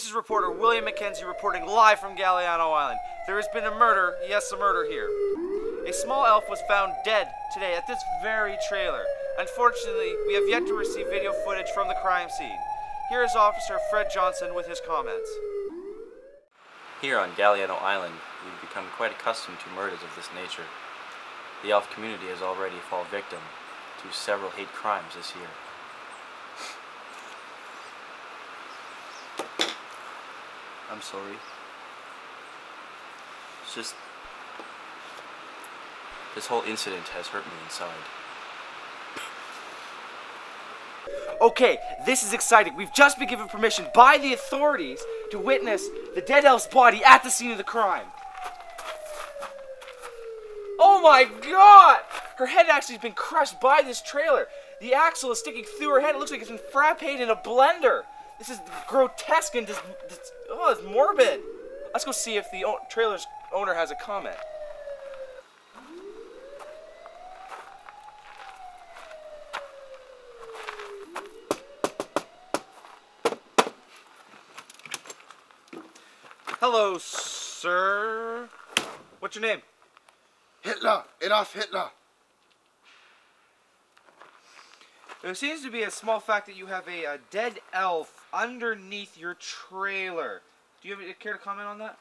This is reporter William McKenzie reporting live from Galiano Island. There has been a murder, yes, a murder here. A small elf was found dead today at this very trailer. Unfortunately, we have yet to receive video footage from the crime scene. Here is Officer Fred Johnson with his comments. Here on Galiano Island, we've become quite accustomed to murders of this nature. The elf community has already fallen victim to several hate crimes this year. I'm sorry. It's just, this whole incident has hurt me inside. Okay, this is exciting. We've just been given permission by the authorities to witness the dead elf's body at the scene of the crime. Oh my god! Her head actually has been crushed by this trailer. The axle is sticking through her head. It looks like it's been frappeed in a blender. This is grotesque and it's morbid. Let's go see if the trailer's owner has a comment. Hello, sir. What's your name? Hitler. Adolf Hitler. There seems to be a small fact that you have a dead elf underneath your trailer. Do you care to comment on that?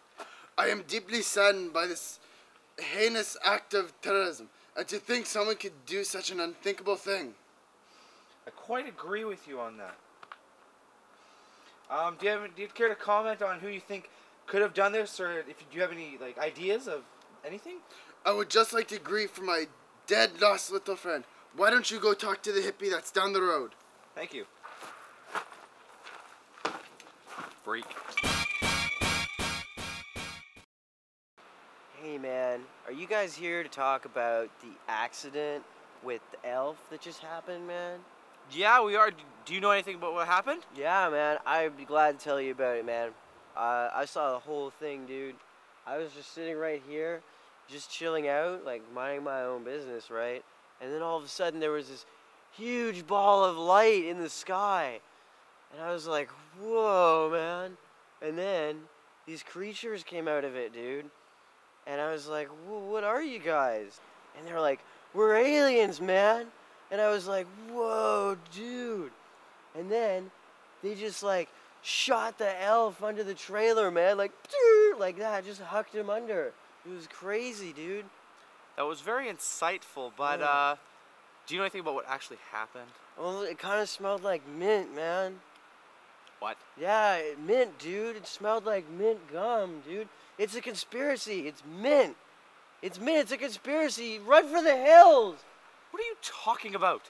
I am deeply saddened by this heinous act of terrorism, and to think someone could do such an unthinkable thing. I quite agree with you on that. Do you care to comment on who you think could have done this, or do you have any ideas of anything? I would just like to grieve for my dead, lost little friend. Why don't you go talk to the hippie that's down the road? Thank you. Freak. Hey man, are you guys here to talk about the accident with the elf that just happened, man? Yeah, we are. Do you know anything about what happened? Yeah, man. I'd be glad to tell you about it, man. I saw the whole thing, dude. I was just sitting right here, just chilling out, like minding my own business, right? And then all of a sudden there was this huge ball of light in the sky. And I was like, whoa, man. And then these creatures came out of it, dude. And I was like, what are you guys? And they were like, we're aliens, man. And I was like, whoa, dude. And then they just like shot the elf under the trailer, man. Like that, just hucked him under. It was crazy, dude. That was very insightful, but do you know anything about what actually happened? Well, it kind of smelled like mint, man. What? Yeah, mint, dude. It smelled like mint gum, dude. It's a conspiracy. It's mint. It's mint. It's a conspiracy. Run for the hills. What are you talking about?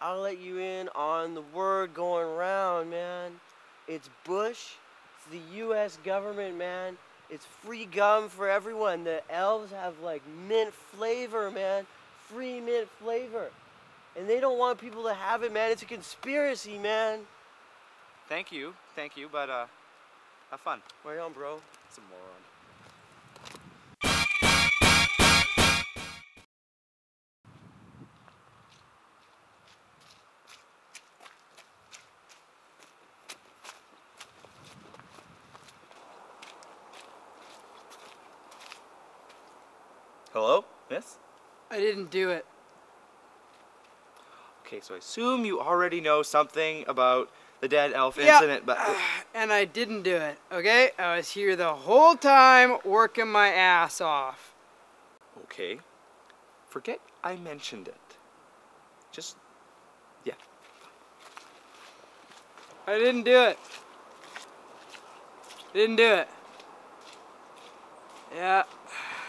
I'll let you in on the word going around, man. It's Bush. It's the U.S. government, man. It's free gum for everyone. The elves have like mint flavor, man. Free mint flavor. And they don't want people to have it, man. It's a conspiracy, man. Thank you, but have fun. Right on, bro. It's a moron. Hello, miss? I didn't do it. Okay, so I assume you already know something about the dead elf incident, but... and I didn't do it, okay? I was here the whole time working my ass off. Okay. Forget I mentioned it. Just... yeah. I didn't do it. Didn't do it. Yeah,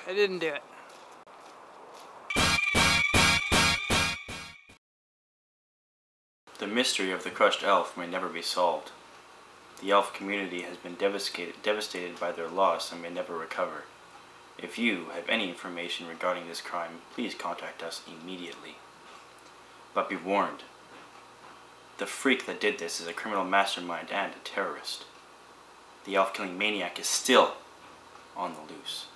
I didn't do it. The mystery of the crushed elf may never be solved. The elf community has been devastated by their loss and may never recover. If you have any information regarding this crime, please contact us immediately. But be warned, the freak that did this is a criminal mastermind and a terrorist. The elf-killing maniac is still on the loose.